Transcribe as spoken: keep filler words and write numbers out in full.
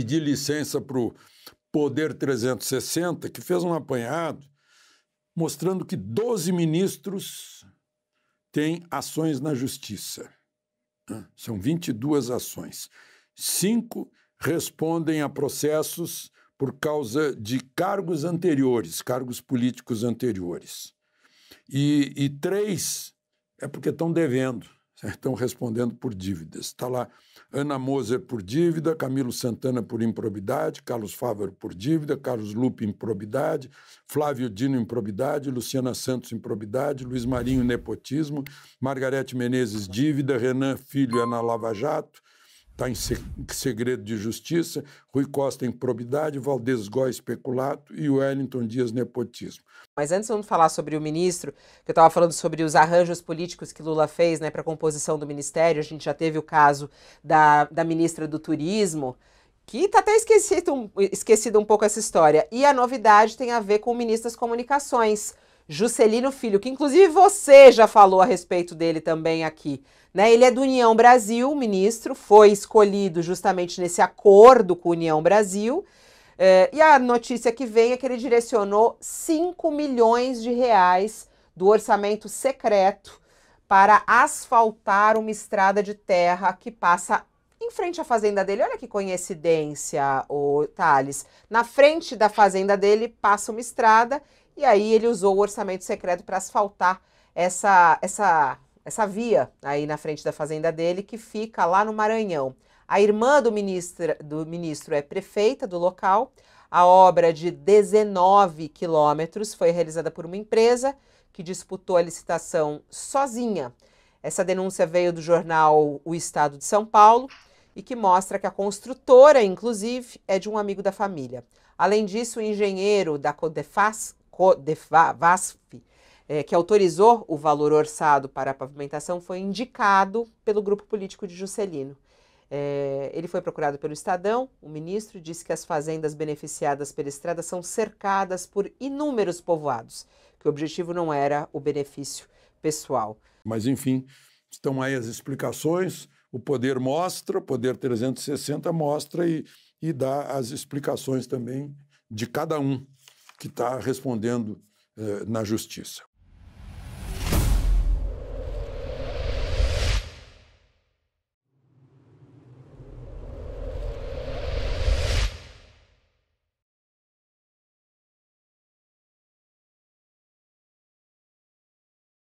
pedir licença para o Poder trezentos e sessenta, que fez um apanhado mostrando que doze ministros têm ações na justiça. São vinte e duas ações. Cinco respondem a processos por causa de cargos anteriores, cargos políticos anteriores. E, e três é porque estão devendo, estão respondendo por dívidas. Está lá Ana Moser por dívida, Camilo Santana por improbidade, Carlos Fávaro por dívida, Carlos Lupi improbidade, Flávio Dino improbidade, Luciana Santos improbidade, Luiz Marinho nepotismo, Margarete Menezes dívida, Renan Filho é na Lava Jato, está em segredo de justiça, Rui Costa improbidade, Valdes Góis especulato e Wellington Dias nepotismo. Mas antes vamos falar sobre o ministro, que eu estava falando sobre os arranjos políticos que Lula fez, né, para a composição do ministério. A gente já teve o caso da, da ministra do Turismo, que está até esquecido um, esquecido um pouco essa história. E a novidade tem a ver com o ministro das Comunicações, Juscelino Filho, que inclusive você já falou a respeito dele também aqui, né? Ele é do União Brasil, ministro, foi escolhido justamente nesse acordo com a União Brasil, eh, e a notícia que vem é que ele direcionou cinco milhões de reais do orçamento secreto para asfaltar uma estrada de terra que passa em frente à fazenda dele. Olha que coincidência, o Tales. Na frente da fazenda dele passa uma estrada. E aí ele usou o orçamento secreto para asfaltar essa, essa, essa via aí na frente da fazenda dele, que fica lá no Maranhão. A irmã do ministro, do ministro é prefeita do local. A obra de dezenove quilômetros foi realizada por uma empresa que disputou a licitação sozinha. Essa denúncia veio do jornal O Estado de São Paulo e que mostra que a construtora, inclusive, é de um amigo da família. Além disso, o engenheiro da Codefaz O V A S F, é, que autorizou o valor orçado para a pavimentação, foi indicado pelo grupo político de Juscelino. É, ele foi procurado pelo Estadão. O ministro disse que as fazendas beneficiadas pela estrada são cercadas por inúmeros povoados, que o objetivo não era o benefício pessoal. Mas, enfim, estão aí as explicações. O Poder mostra, o Poder trezentos e sessenta mostra e, e dá as explicações também de cada um que está respondendo eh, na justiça.